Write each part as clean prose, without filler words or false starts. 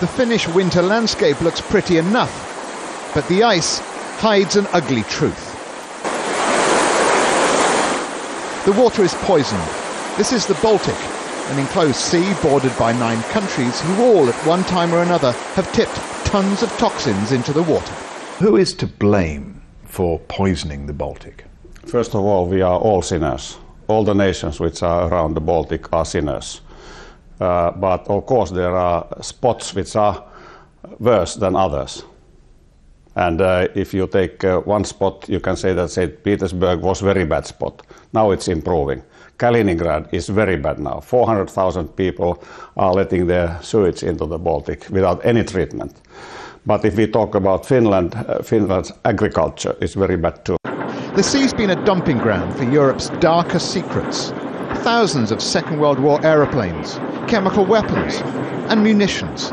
The Finnish winter landscape looks pretty enough, but the ice hides an ugly truth. The water is poisoned. This is the Baltic, an enclosed sea bordered by 9 countries who all at one time or another have tipped tons of toxins into the water. Who is to blame for poisoning the Baltic? First of all, we are all sinners. All the nations which are around the Baltic are sinners. But of course there are spots which are worse than others. And if you take one spot, you can say that St. Petersburg was a very bad spot. Now it's improving. Kaliningrad is very bad now. 400,000 people are letting their sewage into the Baltic without any treatment. But if we talk about Finland, Finland's agriculture is very bad too. The sea's been a dumping ground for Europe's darker secrets. Thousands of Second World War aeroplanes, chemical weapons and munitions.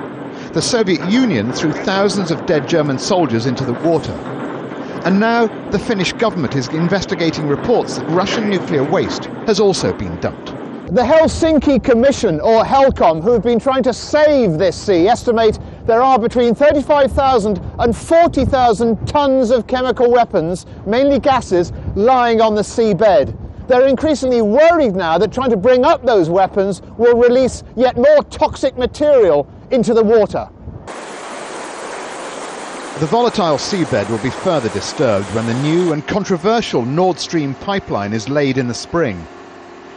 The Soviet Union threw thousands of dead German soldiers into the water. And now the Finnish government is investigating reports that Russian nuclear waste has also been dumped. The Helsinki Commission, or HELCOM, who have been trying to save this sea, estimate there are between 35,000 and 40,000 tons of chemical weapons, mainly gases, lying on the seabed. They're increasingly worried now that trying to bring up those weapons will release yet more toxic material into the water. The volatile seabed will be further disturbed when the new and controversial Nord Stream pipeline is laid in the spring.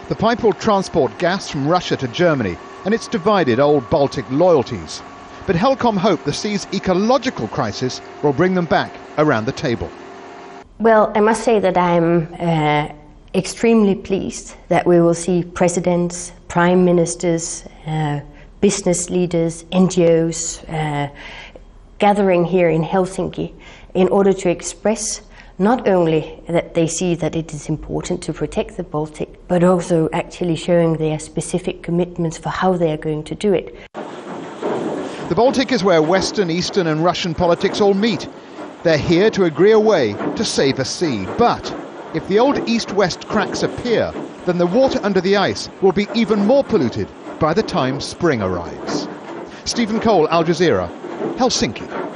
The pipe will transport gas from Russia to Germany, and it's divided old Baltic loyalties. But HELCOM hope the sea's ecological crisis will bring them back around the table. Well, I must say that I'm extremely pleased that we will see presidents, prime ministers, business leaders, NGOs gathering here in Helsinki in order to express not only that they see that it is important to protect the Baltic, but also actually showing their specific commitments for how they are going to do it. The Baltic is where Western, Eastern and Russian politics all meet. They're here to agree a way to save a sea, but if the old east-west cracks appear, then the water under the ice will be even more polluted by the time spring arrives. Stephen Cole, Al Jazeera, Helsinki.